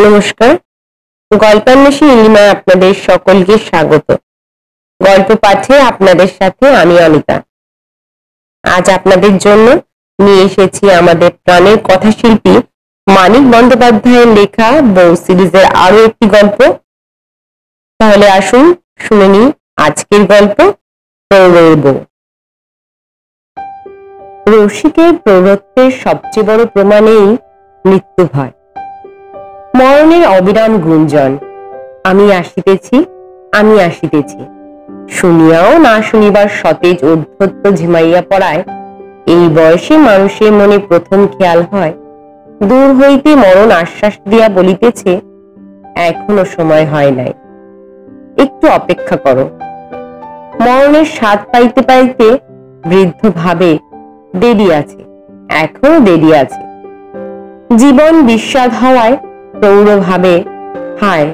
नमस्कार गल्पान्वेषी नीलिमाय आपनादेर सकलके स्वागत। गल्प पाठे आपनादेर साथे आमी अनिता। आज आपनादेर जन्य निये एसेछि आमादेर प्राणेर कथा शिल्पी मानिक बंदोपाध्याय लेखा बौ सीरीजेर आरो एकटी गल्प। ताहले आसुन शुने नि आजकेर गल्प प्रौढ़ेर बौ। रसिकेर प्रौढ़त्वेर सबचेये बड़ प्रमाणेई मृत्यु भय। मरणेर अविराम गुंजन आमी आसितेछि आमी आसितेछि शुनियाओ ना शुनिबार सतेज उद्धत्त झिमाइया पड़ाय এই বয়সে মানুষের মনে প্রথম খেয়াল হয় দূর হইতে মরণ আশ্বাস দিয়া বলিতেছে এখনো সময় হয় নাই, একটু অপেক্ষা করো। মরণের স্বাদ পাইতে পাইতে বৃদ্ধ ভাবে দেরি আছে, এখনো দেরি আছে। জীবন বিস্বাদ হওয়ায় প্রৌঢ় ভাবে হায়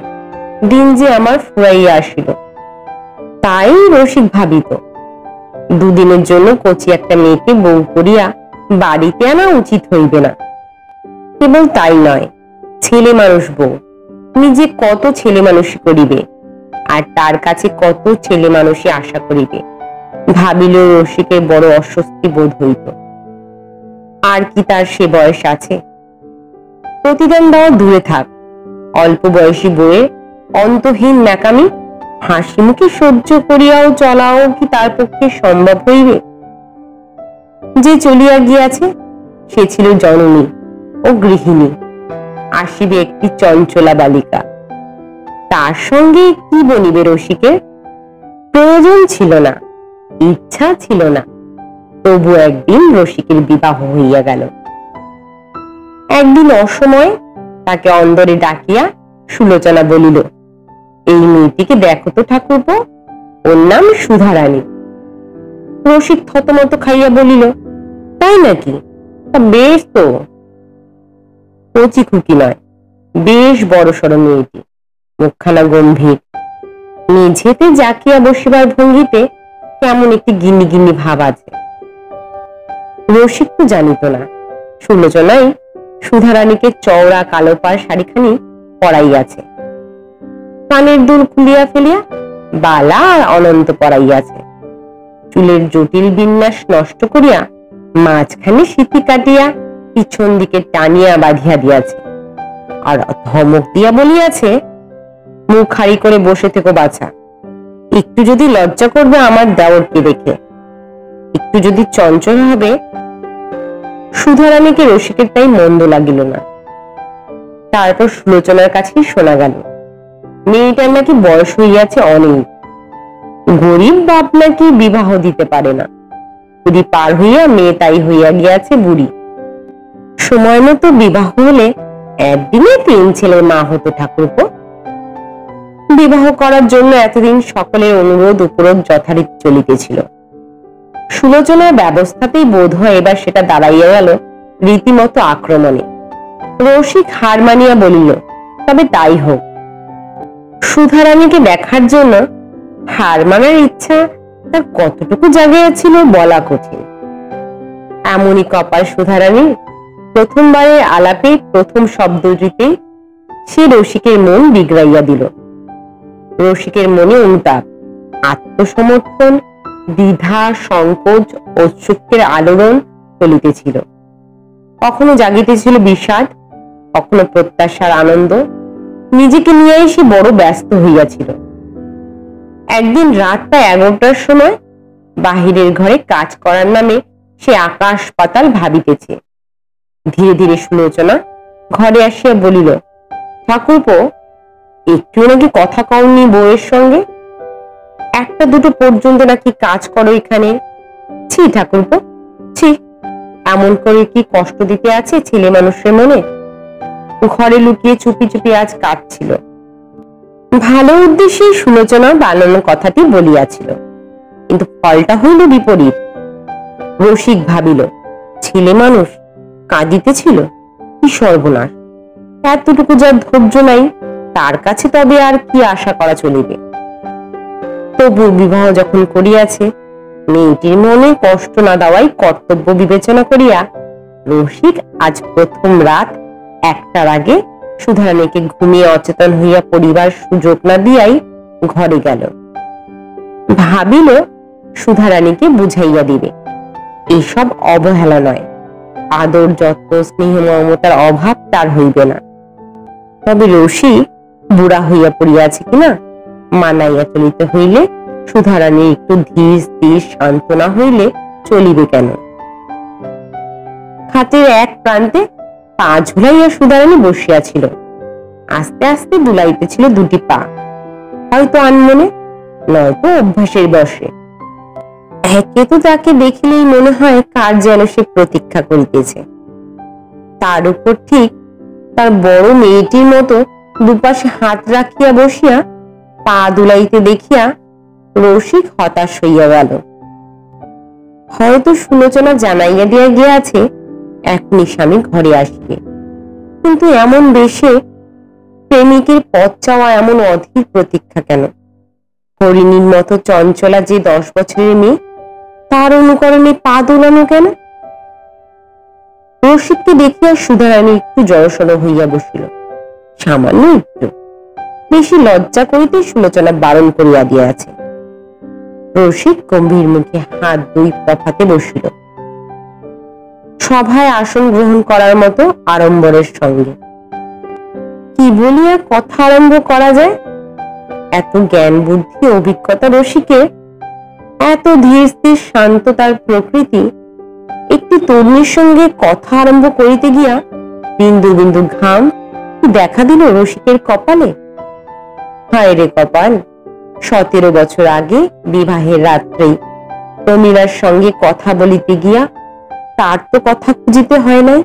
দিন যে আমার ফুরাইয়া আসিল। তাই রসিক ভাবিত দুদিনের জন্য কচি একটা মেয়েকে বউ করিয়া বাড়িতে আনা উচিত হইবে না। কেবল তাই নয়, ছেলে মানুষ বউ নিজে কত ছেলে মানুষই করিবে আর তার কাছে কত ছেলে মানুষই আশা করিবে ভাবিল। রসিকে বড় অস্বস্তি বোধ হইত। আর কি তার সে বয়স আছে? প্রতিদান দেওয়া দূরে থাক, অল্প বয়সী বউয়ে অন্তহীন ন্যাকামি হাসি মুখে সহ্য করিয়াও চলাও কি তার পক্ষে সম্ভব হইবে? যে চলিয়া গিয়াছে সে ছিল জননী ও গৃহিণী, আসিবে একটি চঞ্চলা বালিকা। তার সঙ্গে কি বলিবে রসিকের? প্রয়োজন ছিল না, ইচ্ছা ছিল না, তবু একদিন রসিকের বিবাহ হইয়া গেল। একদিন অসময়ে তাকে অন্দরে ডাকিয়া সুলোচনা বলিল, এই মেয়েটিকে দেখো তো ঠাকুরপো, ওর নাম সুধারানী। রসিক থতমত খাইয়া বলিল, তাই নাকি? বেশ তো, কচি খুকি নয়, বেশ বড় সড় মেয়েটি, মুখখানা গম্ভীর, মেঝেতে জাকিয়া বসিবার ভঙ্গিতে কেমন একটি গিন্নি গিন্নি ভাব আছে। রসিক তো জানিত না সুলোচনাই সুধারানীকে চওড়া কালো পাড় শাড়িখানি পরাইয়াছে, কানের দুল খুলিয়া ফেলিয়া বালা আর অনন্ত পরাইয়াছে, চুলের জটিল বিন্যাস নষ্ট করিয়া মাঝখানে সিঁথি কাটিয়া পিছন দিকে টানিয়া বাঁধিয়া দিয়াছে আর ধমক দিয়া বলিয়াছে, মুখ খাড়ি করে বসে থেকে বাছা, একটু যদি লজ্জা করবে আমার দেওরকে দেখে, একটু যদি চঞ্চল হবে। সুধারানীকে রসিকের তাই মন্দ লাগিল না। তারপর সুলোচনার কাছেই শোনা গেল মেয়েটার নাকি বয়স হইয়াছে অনেক, গরিব বাপ নাকি বিবাহ দিতে পারে না, বুড়ি পার হইয়া মেয়ে তাই হইয়া গিয়াছে বুড়ি, সময় মতো বিবাহ হলে একদিনে তিন ছেলের মা হতো ঠাকুরপো। বিবাহ করার জন্য এতদিন সকলের অনুরোধ উপরোধ যথারীতি চলিতেছিল। সুলোচনার ব্যবস্থাতেই বোধ হয় এবার সেটা দাঁড়াইয়া গেল রীতিমতো আক্রমণে। রসিক হার মানিয়া বলিল, তবে তাই হোক। সুধারানীকে দেখার জন্য হার মানার ইচ্ছা তার কতটুকু জাগিয়াছিল বলা কঠিন। এমনই কপাল সুধারানী, প্রথমবারে আলাপে প্রথম শব্দটিতে সে রসিকের মন বিগড়াইয়া দিল। রসিকের মনে অনুতাপ, আত্মসমর্থন, দ্বিধা, সংকোচ, ঔৎসুক্যের আলোড়ন চলিতেছিল। কখনো জাগিতেছিল বিষাদ, কখনো প্রত্যাশার আনন্দ, নিজেকে নিয়ে সে বড় ব্যস্ত হইয়াছিল। একদিন রাত প্রায় ১১টার সময় বাহিরের ঘরে কাজ করার নামে সে আকাশ পাতাল ভাবিতেছে। ধীরে ধীরে সুলোচনা ঘরে আসিয়া বলিল, ঠাকুরপো, একটু নাকি কথা কওনি বউয়ের সঙ্গে? ১টা-2টো পর্যন্ত নাকি কাজ করো এখানে? ছি ঠাকুরপো ছি, এমন করে কি কষ্ট দিতে আছে ছেলে মানুষের মনে? ঘরে লুকিয়ে চুপি চুপি আজ কাটছিল, ভালো উদ্দেশ্যে সুলোচনা বানানো কথাটি বলিয়াছিল, কিন্তু ফলটা হইল বিপরীত। রসিক ভাবিল, ছেলে মানুষ কাঁদিতেছিল, কি সর্বনাশ! তার দুটুকু যা ধৈর্য নাই তার কাছে তবে আর কি আশা করা চলিবে। তবু বিবাহ যখন করিয়াছে মেয়েটির মনে কষ্ট না দেওয়াই কর্তব্য বিবেচনা করিয়া রসিক আজ প্রথম রাত একটার আগে সুধারানীকে ঘুমিয়ে অচেতন হইয়া পড়িবার সুযোগ না দিয়াই ঘরে গেল। ভাবিল সুধারানীকে বুঝাইয়া দিবে, এইসব অবহেলা নয়, আদর যত্ন স্নেহ মমতার অভাব তার হইবে না। তবে রসি বুড়া হইয়া পড়িয়াছে কিনা মানাইয়া চলিতে হইলে সুধারানী একটু ধীর স্থির শান্ত না হইলে চলিবে কেন। খাতের এক প্রান্তে পা ঝুলাইয়া সুধারানী বসিয়াছিল, আস্তে আস্তে দুলাইতেছিল দুটি পা, হয়তো আনমনে নয়তো অভ্যাসের বশে। একে তো তাকে দেখিলেই মনে হয় কার যেন সে প্রতীক্ষা করিতেছে, তার উপর ঠিক তার বড় মেয়েটির মতো দুপাশে হাত রাখিয়া বসিয়া পা দুলাইতে দেখিয়া রসিক হতাশ হইয়া গেল। হয়তো সুলোচনা জানাইয়া দিয়া গিয়াছে এখনই স্বামী ঘরে আসিবে, কিন্তু এমন বেশে প্রেমিকের পথ চাওয়া এমন অধীর প্রতীক্ষা কেন? হরিণীর মতো চঞ্চলা যে 10 বছরের মেয়ে তার অনুকরণে পা দোলানো কেন? রসিককে দেখিয়া সুধারানী একটু জড়সড় হইয়া বসিল, সামান্য একটু, বেশি লজ্জা করিতে সুলোচনা বারণ করিয়া দিয়াছে। রসিক গম্ভীর মুখে হাত দুই তফাতে বসিল, সভায় আসন গ্রহণ করার মতো আড়ম্বরের সঙ্গে। কি বলিয়া কথা আরম্ভ করা যায়, এত জ্ঞান বুদ্ধি অভিজ্ঞতা রসিকে, এত ধীর স্থির শান্ত তার প্রকৃতি, একটি তরুণীর সঙ্গে কথা আরম্ভ করিতে গিয়া বিন্দু বিন্দু ঘাম দেখা দিল রসিকের কপালে। হায় রে কপাল, 17 বছর আগে বিবাহের রাত্রে প্রমীলার সঙ্গে কথা বলিতে গিয়া তার তো কথা খুঁজিতে হয় নাই।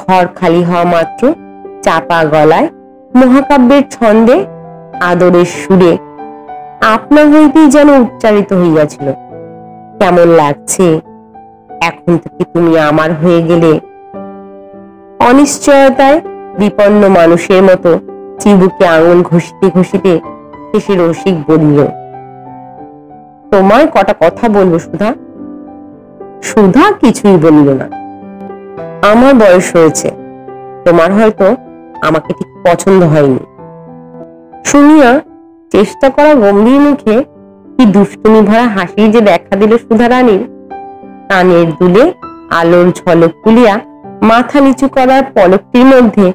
ঘর খালি হওয়া মাত্র চাপা গলায় মহাকাব্যের ছন্দে আদরের সুরে আপনা হইতেই যেন উচ্চারিত হইয়াছিল, কেমন লাগছে এখন থেকে তুমি আমার হয়ে গেলে। অনিশ্চয়তায় বিপন্ন মানুষের মতো চিবুকে আঙুল ঘষিতে ঘষিতে শেষে রসিক বলিল, তোমায় কটা কথা বলবো সুধা। সুধা কিছুই বলিল না। আমার বয়স হয়েছে, তোমার হয়তো আমাকে ঠিক পছন্দ হয়নি। শুনিয়া চেষ্টা করা গম্ভীর মুখে কি দুষ্টুমি ভরা হাসি যে দেখা দিল সুধারানীর, কানের দুলে আলোর ঝলক তুলিয়া মাথা নিচু করার পলকটির মধ্যে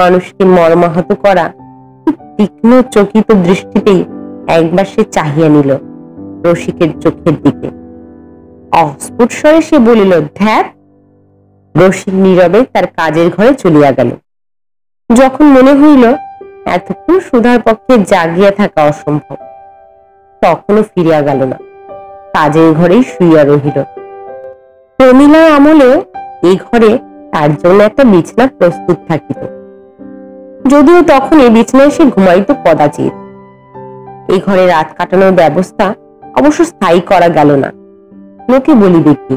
মানুষকে মর্মাহত করা তীক্ষ্ণ চকিত দৃষ্টিতে একবার সে চাহিয়া নিল রসিকের চোখের দিকে। অস্ফুট স্বরে সে বলিল, ধ্যাত। রসিক নীরবে তার কাজের ঘরে চলিয়া গেল। যখন মনে হইল এতক্ষণ সুধার পক্ষে জাগিয়া থাকা অসম্ভব, তখনও ফিরিয়া গেল না, কাজের ঘরেই শুইয়া রহিল। প্রমীলার আমলেও এ ঘরে তার জন্য একটা বিছানা প্রস্তুত থাকিত, যদিও তখন এ বিছানায় সে ঘুমাইত কদাচিৎ। এ ঘরে রাত কাটানোর ব্যবস্থা অবশ্য স্থায়ী করা গেল না, লোকে বলিবে কি,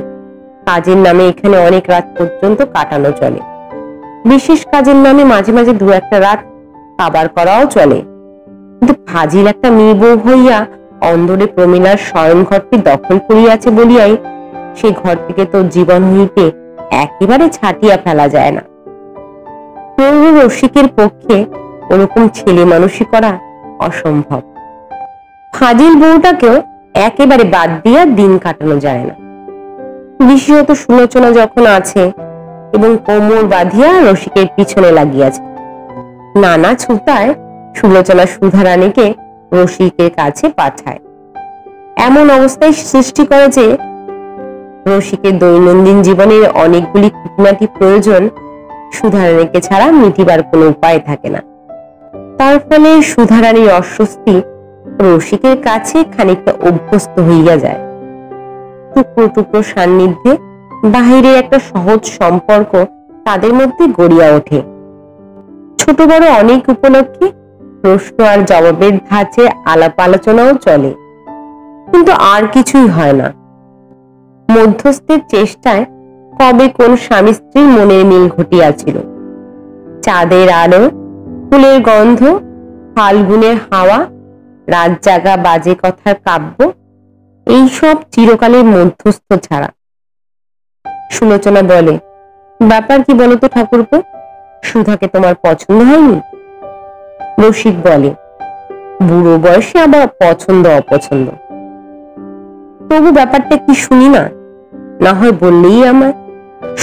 কাজের নামে এখানে অনেক রাত পর্যন্ত কাটানো চলে, বিশেষ কাজের নামে মাঝে মাঝে দু একটা রাত কাবার করাও চলে। কিন্তু ফাজিল একটা মেয়ে বউ হইয়া অন্দরে প্রমীলার শয়ন ঘরটি দখল করিয়াছে বলিয়াই সে ঘর থেকে তো জীবন হইতে একেবারে ছাটিয়া ফেলা যায় না। রসিকের পক্ষে ওরকম ছেলে মানুষই করা অসম্ভব, ফাজিল বউটাকেও একেবারে বাদ দিয়া দিন কাটানো যায় না। বিশেষত সুলোচনা যখন আছে এবং কোমর বাঁধিয়া রসিকের পিছনে লাগিয়াছে, নানা ছুতায় সুলোচনা সুধারানীকে রসিকের কাছে পাঠায়, এমন অবস্থায় সৃষ্টি করে যে রসিকের দৈনন্দিন জীবনের অনেকগুলি খুঁটিনাটি প্রয়োজন সুধারানীকে ছাড়া মিটিবার কোনো উপায় থাকে না। তার ফলে সুধারানীর অস্বস্তি রসিকের কাছে খানিকটা অভ্যস্ত হইয়া যায়। টুকরো টুকরো সান্নিধ্যে বাহিরে একটা সহজ সম্পর্ক তাদের মধ্যে গড়িয়া ওঠে। ছোট বড় অনেক উপলক্ষে প্রশ্ন আর জবাবের ধাঁচে আলাপ আলোচনাও চলে, কিন্তু আর কিছুই হয় না। মধ্যস্থের চেষ্টায় কবে কোন স্বামী স্ত্রীর মনের মিল ঘটিয়াছিল, চাঁদের আলো, ফুলের গন্ধ, ফাল্গুনের হাওয়া, রাত জাগা বাজে কথার কাব্য, এইসব চিরকালের মধ্যস্থ ছাড়া। সুলোচনা বলে, ব্যাপার কি বলতো ঠাকুরপো, সুধাকে তোমার পছন্দ হয়নি? রসিক বলে, বুড়ো বয়সে আবার পছন্দ অপছন্দ, তবু ব্যাপারটা কি শুনি না, না হয় বললেই আমার।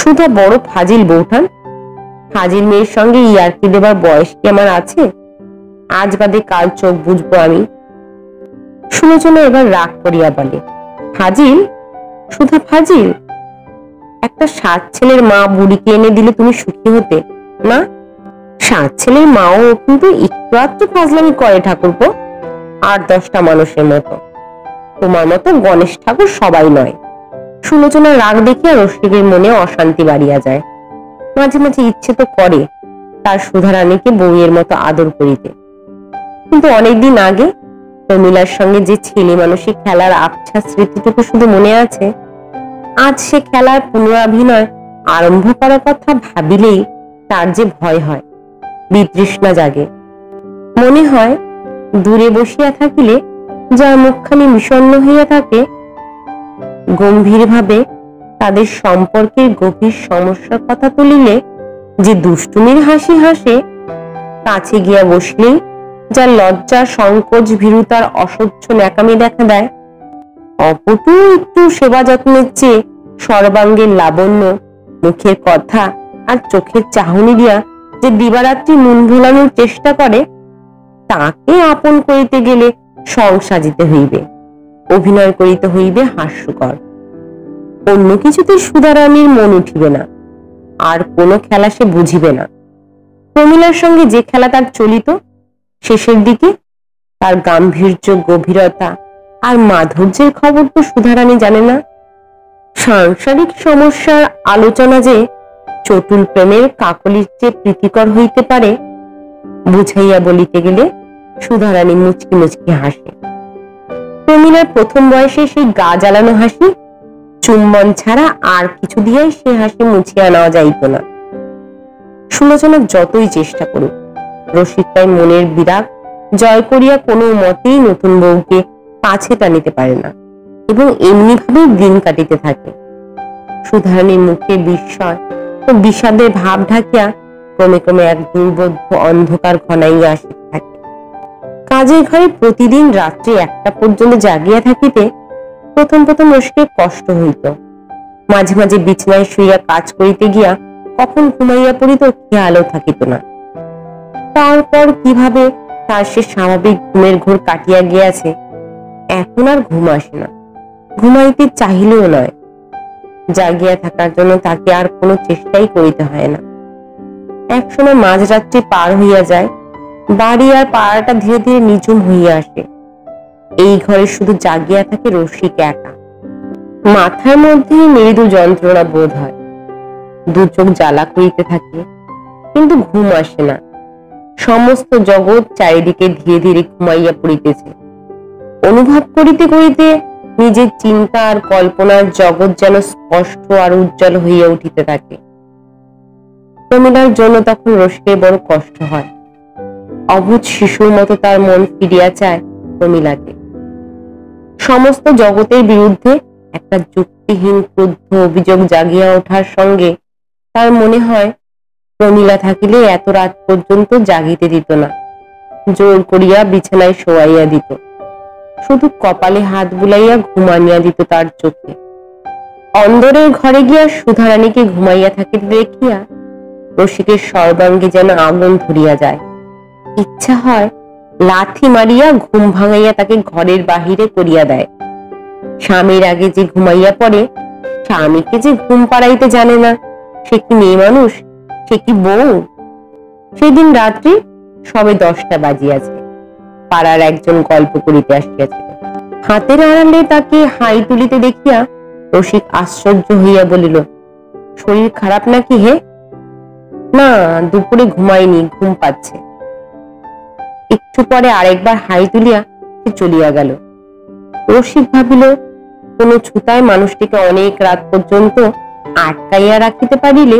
সুধা বড় ফাজিল বৌঠান, ফাজিল মেয়ের সঙ্গে ইয়ার্কি দেবার বয়স কি আমার আছে? আজ বাদে কাল চোখ বুঝবো আমি। সুলোচনা এবার রাগ করিয়া বলে, ফাজিল? সুধা ফাজিল? একটা সাত ছেলের মা বুড়িকে এনে দিলে তুমি সুখী হতে না? সাত ছেলের মাও কিন্তু একটু আধটু ফাজলামি করে ঠাকুরপো, ৮-10টা মানুষের মতো, তোমার মতো গণেশ ঠাকুর সবাই নয়। সুলোচনা রাগ দেখিয়া রসিকের মনে অশান্তি বাড়িয়া যায়। মাঝে মাঝে ইচ্ছে তো করে তার সুধারানীকে বউয়ের মতো আদর করিতে, কিন্তু অনেকদিন আগে প্রমিলার সঙ্গে যে ছেলে মানুষের খেলার আবছা স্মৃতিটুকু শুধু মনে আছে। আজ সে খেলার পুনরাভিনয় আরম্ভ করার কথা ভাবিলেই তার যে ভয় হয়, বিতৃষ্ণা জাগে। মনে হয় দূরে বসিয়া থাকিলে যার মুখখানি বিষণ্ণ হইয়া থাকে, গম্ভীরভাবে তাদের সম্পর্কের গভীর সমস্যার কথা তুলিলে যে দুষ্টুমির হাসি হাসে, কাছে গিয়া বসলেই যার লজ্জা সংকোচ ভীরুতার অসহ্য ন্যাকামি দেখা দেয়, অপটু একটু সেবা যত্নের চেয়ে সর্বাঙ্গের লাবণ্য, মুখের কথা আর চোখের চাহনি দিয়া যে দিবারাত্রি নুন ভোলানোর চেষ্টা করে, তাকে আপন করিতে গেলে সং সাজিতে হইবে, অভিনয় করিতে হইবে হাস্যকর। অন্য কিছুতে সুধারানীর মন উঠিবে না, আর কোনো খেলা সে বুঝিবে না। প্রমিলার সঙ্গে যে খেলা তার চলিত, শেষের দিকে তার গাম্ভীর্য, গভীরতা আর মাধুর্যের খবর তো সুধারানী জানে না। সাংসারিক সমস্যার আলোচনা যে চটুল প্রেমের কাকলির চেয়ে প্রীতিকর হইতে পারে, বুঝাইয়া বলিতে গেলে সুধারানী মুচকি মুচকি হাসে। প্রমিলার প্রথম বয়সে সেই গা জ্বালানো হাসি, চুম্বন ছাড়া আর কিছু দিয়ে সে হাসি মুছিয়া নেওয়া যাইত না। সুলোচনা যতই চেষ্টা করুক, রসিক তাই মনের বিরাগ জয় করিয়া কোনো মতেই নতুন বউকে কাছে টানিতে পারে না এবং এমনি ভাবে দিন কাটিতে থাকে। সুধারানীর মুখে বিস্ময় ও বিষাদের ভাব ঢাকিয়া ক্রমে ক্রমে এক দুর্বোধ্য অন্ধকার ঘনাইয়া আসিতে থাকে। কাজের ঘরে প্রতিদিন রাত্রি 1টা পর্যন্ত জাগিয়া থাকিতে প্রথম প্রথম রসিকের কষ্ট হইত। মাঝে মাঝে বিছানায় শুইয়া কাজ করিতে গিয়া কখন ঘুমাইয়া পড়িত খেয়ালও থাকিত না। তারপর কিভাবে তার সে স্বাভাবিক ঘুমের ঘোর কাটিয়া গিয়াছে, এখন আর ঘুম আসে না, ঘুমাইতে চাহিলেও নয়। জাগিয়া থাকার জন্য তাকে আর কোনো চেষ্টাই করিতে হয় না। একসময় মাঝরাত্রি পার হইয়া যায়, বাড়ি আর পাড়াটা ধীরে ধীরে নিঝুম হইয়া আসে। এই ঘরে শুধু জাগিয়া থাকে রসিক একা। মাথার মধ্যে মৃদু যন্ত্রণা বোধ হয়, দু চোখ জ্বালা করিতে থাকে, কিন্তু ঘুম আসে না। সমস্ত জগৎ চারিদিকে ধীরে ধীরে ঘুমাইয়া পড়িতেছে। অনুভব করিতে করিতে নিজের চিন্তা আর কল্পনার জগৎ যেন স্পষ্ট আর উজ্জ্বল হইয়া উঠিতে থাকে। প্রমিলার জন্য তখন রসিকের বড় কষ্ট হয়। অবুঝ শিশুর মতো তার মন ফিরিয়া চায় প্রমিলাকে। সমস্ত জগতের বিরুদ্ধে একটা যুক্তিহীন ক্রুদ্ধ অভিযোগ জাগিয়া ওঠার সঙ্গে তার মনে হয়, প্রমিলা থাকিলে এত রাত পর্যন্ত জাগিতে দিত না, জোর করিয়া বিছানায় শোয়াইয়া দিত, শুধু কপালে হাত বুলাইয়া ঘুমাইয়া দিত তার চোখে। অন্দরের ঘরে গিয়া সুধারানীকে ঘুমাইয়া থাকিতে দেখিয়া রসিকের সর্বাঙ্গে যেন আগুন ধরিয়া যায়। ইচ্ছা হয় লাথি মারিয়া ঘুম ভাঙাইয়া তাকে ঘরের বাহিরে করিয়া দেয়। স্বামীর আগে যে ঘুমাইয়া পড়ে, স্বামীকে যে ঘুম পাড়াইতে জানে না, সে কি মেয়ে মানুষ, সে কি বউ? সেদিন রাত্রি সবে 10টা বাজিয়াছে। পাড়ার একজন গল্প করিতে আসিয়াছিল। হাতের আড়ালে তাকে হাই তুলিতে দেখিয়া রসিক আশ্চর্য হইয়া বলিল, শরীর খারাপ নাকি হে? না, দুপুরে ঘুমাইনি, ঘুম পাচ্ছে। একটু পরে আরেকবার হাই তুলিয়া সে চলিয়া গেল। রসিক ভাবিল, কোনো ছুতায় মানুষটিকে অনেক রাত পর্যন্ত আটকাইয়া রাখিতে পারিলে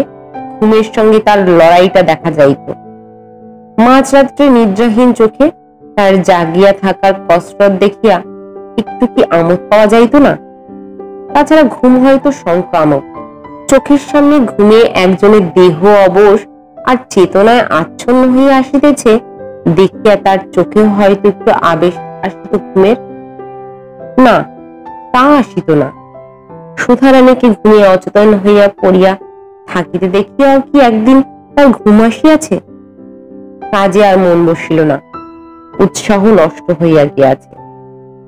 ঘুমের সঙ্গে তার লড়াইটা দেখা যাইত। মাঝরাত্রে নিদ্রাহীন চোখে তার জাগিয়া থাকার কসরত দেখিয়া একটু কি আমোদ পাওয়া যাইত না? তাছাড়া ঘুম হয়তো সংক্রামক। চোখের সামনে ঘুমে একজনের দেহ অবশ আর চেতনায় আচ্ছন্ন হইয়া আসিতেছে দেখিয়া তার চোখে হয়তো একটু আবেশ আসিত ঘুমের, না তা আসিত না। সুধারানীকে ঘুমিয়ে অচেতন হইয়া পড়িয়া থাকিতে দেখিয়াও কি একদিন তার ঘুম আসিয়াছে? কাজে আর মন বসিল না, উৎসাহ নষ্ট হইয়া গিয়াছে।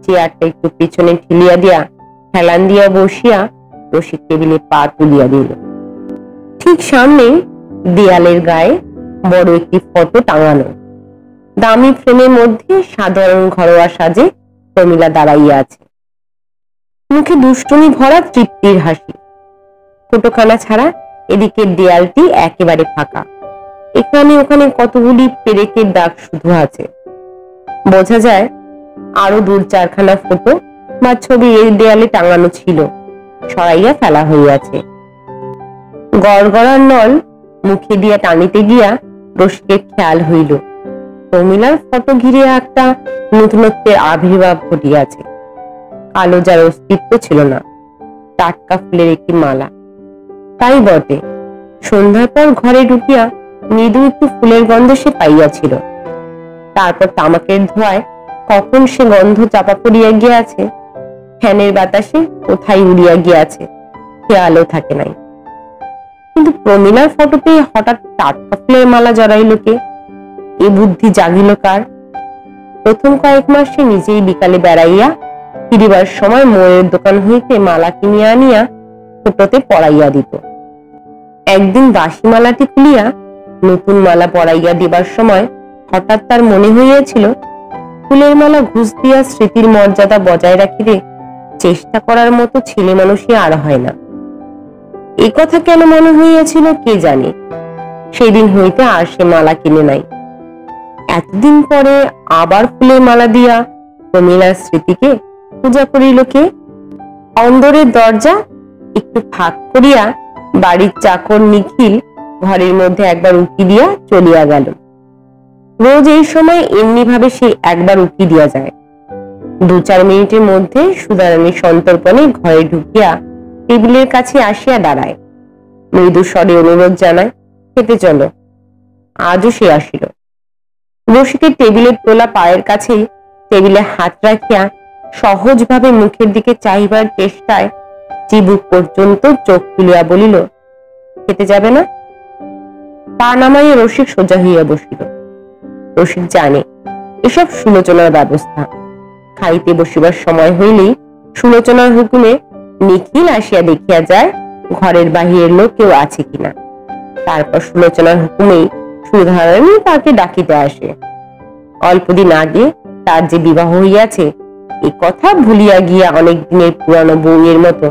চেয়ারটা একটু পিছনে ঠেলিয়া দিয়া হেলান দিয়া বসিয়া রসিক টেবিলে পা তুলিয়া দিল। ঠিক সামনে দেয়ালের গায়ে বড় একটি ফটো টাঙানো। দামি ফ্রেমের মধ্যে সাধারণ ঘরোয়া সাজে প্রমীলা দাঁড়াইয়া আছে, মুখে দুষ্টুমি ভরা তৃপ্তির হাসি। ফটোখানা ছাড়া এদিকে দেয়ালটি একেবারে ফাঁকা, এখানে ওখানে কতগুলি পেরেকের দাগ শুধু আছে। বোঝা যায় আরো দূর চারখানা ফটো বা ছবি এই দেয়ালে টাঙানো ছিল, সরাইয়া ফেলা হইয়াছে। গড়গড়ার নল মুখে দিয়া টানিতে গিয়া রসিকের খেয়াল হইল প্রমীলার ফটো ঘিরে একটা নতুনত্বের আবির্ভাব ঘটিয়াছে। কালো যার অস্তিত্ব ছিল না, টাটকা ফুলের একটি মালা। তাই বটে, সন্ধ্যার পর ঘরে ঢুকিয়া মৃদু একটু ফুলের গন্ধ সে পাইয়াছিল, তারপর তামাকের ধোঁয়ায় কখন সে গন্ধ চাপা পড়িয়া গিয়াছে, ফ্যানের বাতাসে কোথায় উড়িয়া গিয়াছে খেয়ালও থাকে নাই। কিন্তু প্রমীলার ফটো পেয়ে হঠাৎ টাটকা ফুলের মালা জড়াইল কে? এ বুদ্ধি জাগিল কার? প্রথম কয়েক মাস সে নিজেই বিকালে বেড়াইয়া ফিরিবার সময় মোড়ের দোকান হইতে মালা কিনিয়া আনিয়া ফটোতে পরাইয়া দিত। একদিন দাসী মালাটি খুলিয়া নতুন মালা পরাইয়া দিবার সময় হঠাৎ তার মনে হইয়াছিল ফুলের মালা ঘুষ দিয়া স্মৃতির মর্যাদা বজায় রাখিতে চেষ্টা করার মতো ছেলে মানুষই আর হয় না। এ কথা কেন মনে হইয়াছিল কে জানে, সেদিন হইতে আর সে মালা কিনে নাই। এতদিন পরে আবার ফুলের মালা দিয়া প্রমীলার স্মৃতিকে পূজা করিল কে? অন্দরের দরজা একটু ফাঁক করিয়া বাড়ির চাকর নিখিল ঘরের মধ্যে একবার উঁকি দিয়া চলিয়া গেল। রোজ এই সময় এমনি ভাবে সে একবার উঁকি দিয়া যায়। দু চার মিনিটের মধ্যে সুধারানী সন্তর্পণে ঘরে ঢুকিয়া টেবিলের কাছে আসিয়া দাঁড়ায়, মৃদু স্বরে অনুরোধ জানায়, খেতে চলো। আজও সে আসিল। রসিকের টেবিলের তোলা পায়ের কাছেই টেবিলে হাত রাখিয়া সহজভাবে মুখের দিকে চাহিবার চেষ্টায় চিবুক পর্যন্ত চোখ তুলিয়া বলিল, খেতে যাবে না? পা নামাইয়া রসিক সোজা হইয়া বসিল। রসিক জানে এসব সুলোচনার ব্যবস্থা, খাইতে বসিবার সময় হইলেই সুলোচনার হুকুমে নিখিল আসিয়া দেখিয়া যায় ঘরের বাহিরের লোক কেউ আছে কিনা। তারপর সুলোচনার হুকুমেই সুধারানী তাকে ডাকিতে আসে। অল্পদিন আগে তার যে বিবাহ হইয়াছে এ কথা ভুলিয়া গিয়া অনেক দিনের পুরানো বউয়ের মতো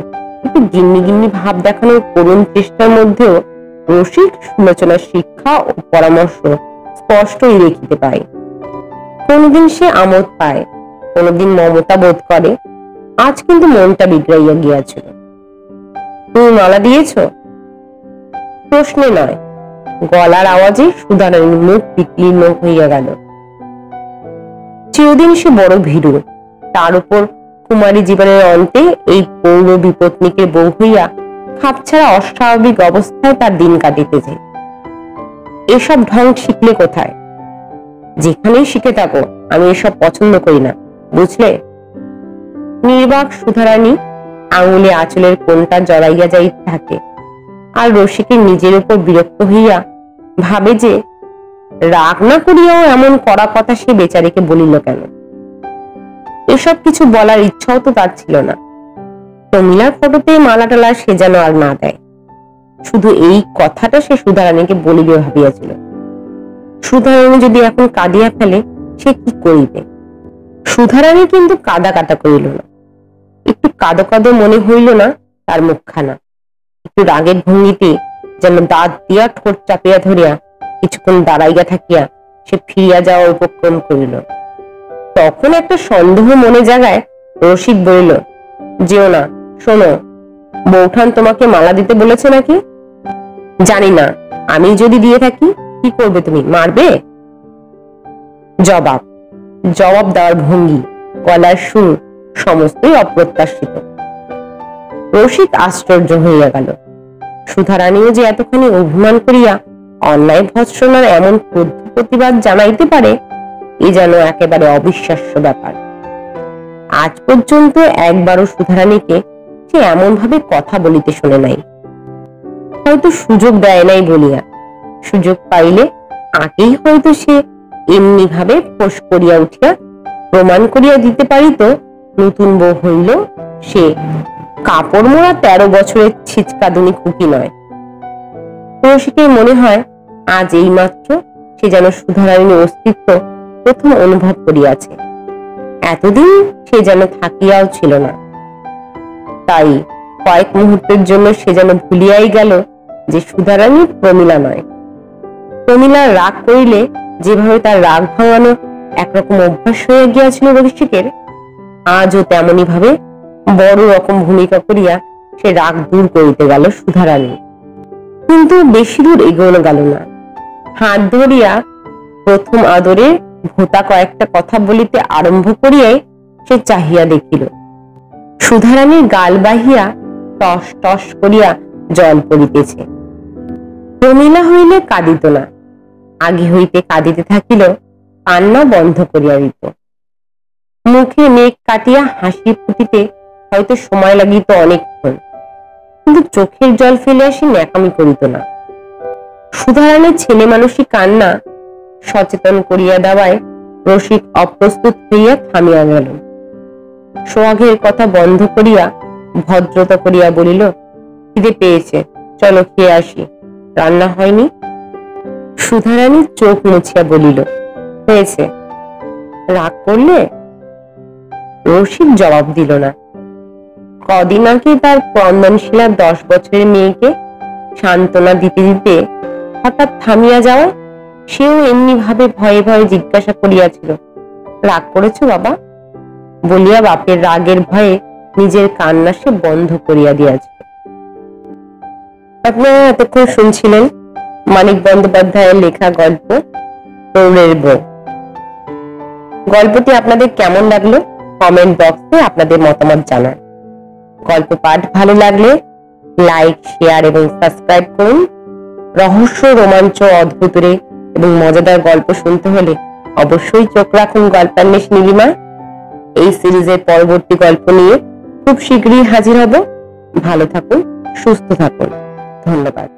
একটু গিন্নি গিন্নি ভাব দেখানোর করুণ চেষ্টার মধ্যেও রসিক সুলোচনার শিক্ষা ও পরামর্শ স্পষ্টই দেখিতে পায়। কোনদিন সে আমোদ পায়, কোনদিন মমতা বোধ করে। আজ কিন্তু মনটা বিগড়াইয়া গিয়াছিল। তুমি মালা দিয়েছ? প্রশ্নে নয়, গলার আওয়াজে সুধারানীর মুখ বিকীর্ণ হইয়া গেল। চিরদিন সে বড় ভীরু, তার উপর কুমারী জীবনের অন্তে এই পৌর বিপত্নীকে বউ হইয়া খাপছাড়া অস্বাভাবিক অবস্থায় তার দিন কাটিতেছে। এসব ঢং শিখলে কোথায়? যেখানেই শিখে থাকো, আমি এসব পছন্দ করি না, বুঝলে? নির্বাক সুধারানী আঙুলে আঁচলের কোণটা জড়াইয়া যাই থাকে, আর রসিকে নিজের উপর বিরক্ত হইয়া ভাবে যে রাগ না করিয়াও এমন কড়া কথা সে বেচারীকে বলিল কেন। এসব কিছু বলার ইচ্ছাও তো তার ছিল না। প্রমীলার ফটোতে মালাটালা সে যেন আর না দেয়, শুধু এই কথাটা সে সুধারানীকে বলিবে ভাবিয়াছিল। সুধারানী যদি এখন কাঁদিয়া ফেলে সে কি করিবে? সুধারানী কিন্তু কাদা কাটা করিল না, একটু কাদো কাদো মনে হইল না তার মুখখানা। একটু রাগের ভঙ্গিতে যেন দাঁত দিয়া ঠোঁট চাপিয়া ধরিয়া কিছুক্ষণ দাঁড়াইয়া থাকিয়া সে ফিরিয়া যাওয়া উপক্রম করিল। তখন একটা সন্দেহ মনে জাগায় রসিক বলিল, যেও না, শোনো, বৌঠান তোমাকে মালা দিতে বলেছে নাকি? জানি না, আমি যদি দিয়ে থাকি কি করবে তুমি, মারবে? জবাব, জবাব দেওয়ার ভঙ্গি, গলার সুর সমস্তই অপ্রত্যাশিত। রসিক আশ্চর্য হইয়া গেল। সুধারানীও যে এতখানি অভিমান করিয়া অন্যায় ভৎসনার এমন ক্রুদ্ধ প্রতিবাদ জানাইতে পারে, এ যেন একেবারে অবিশ্বাস্য ব্যাপার। আজ পর্যন্ত একবারও সুধারানীকে সে এমন ভাবে কথা বলিতে শোনে নাই। হয়তো সুযোগ দেয় নাই বলিয়া, সুযোগ পাইলে আগেই হয়তো সে এমনি ভাবে ফোঁস করিয়া উঠিয়া প্রমাণ করিয়া দিতে পারিত নতুন বউ হইল সে কাপড় মোড়া 13 বছরের ছিচকাদুনি খুকি নয়। রসিকের মনে হয় আজ এই মাত্র সে যেন সুধারানীর অস্তিত্ব প্রথম অনুভব করিয়াছে, এতদিন সে যেন থাকিয়াও ছিল না। তাই কয়েক মুহূর্তের জন্য সে যেন ভুলিয়াই গেল যে সুধারানী প্রমীলা নয়। প্রমীলা রাগ করিলে যেভাবে তার রাগ ভাঙানো একরকম অভ্যাস হয়ে গিয়াছিল রসিকের, আজও তেমনি ভাবে বড় রকম ভূমিকা করিয়া সে রাগ দূর করিতে গেল সুধারানী। কিন্তু বেশি দূর এগোনো গেল না। হাত ধরিয়া প্রথম আদরে ভোতা কয়েকটা কথা বলিতে আরম্ভ করিয়াই সে চাহিয়া দেখিল, সুধারানীর গাল বাহিয়া টস টস করিয়া জল পড়িতেছে। প্রমীলা হইলে কাঁদিত না, আগে হইতে কাঁদিতে থাকিল, কান্না বন্ধ করিয়া দিত। মুখে মেঘ কাটিয়া হাসি ফুটিতে হয়তো সময় লাগিত অনেকক্ষণ, কিন্তু চোখের জল ফেলে আসি ন্যাকামি করিত না। সুধারানীর ছেলে মানুষই কান্না সচেতন করিয়া দেওয়ায় রসিক অপ্রস্তুত হইয়া থামিয়া গেল। সোহাগের কথা বন্ধ করিয়া ভদ্রতা করিয়া বলিল, খিদে পেয়েছে, চলো খেয়ে আসি, রান্না হয়নি। সুধারানী চোখ মুছিয়া বলিল, হয়েছে। রাগ করলে? রসিক জবাব দিল না। কদিন আগে তার ক্রন্দনশীলা 10 বছরের মেয়েকে সান্ত্বনা দিতে দিতে হঠাৎ থামিয়া যাওয়া সেও এমনি ভাবে ভয়ে ভয়ে জিজ্ঞাসা করিয়াছিল, রাগ করেছ বাবা? বলিয়া বাপের রাগের ভয়ে নিজের কান্না সে বন্ধ করিয়া দিয়াছিল। আপনারা এতক্ষণ শুনছিলেন মানিক বন্দ্যোপাধ্যায়ের লেখা গল্প প্রৌঢ়ের বউ। গল্পটি আপনাদের কেমন লাগলো কমেন্ট বক্সে আপনাদের মতামত জানান। গল্প পাঠ ভালো লাগলে লাইক, শেয়ার এবং সাবস্ক্রাইব করুন। রহস্য, রোমাঞ্চ, অদ্ভুতুরে এবং মজাদার গল্প শুনতে হলে অবশ্যই চোখ রাখুন গল্পান্বেষী নীলিমা। এই সিরিজের পরবর্তী গল্প নিয়ে খুব শীঘ্রই হাজির হব। ভালো থাকুন, সুস্থ থাকুন, ধন্যবাদ।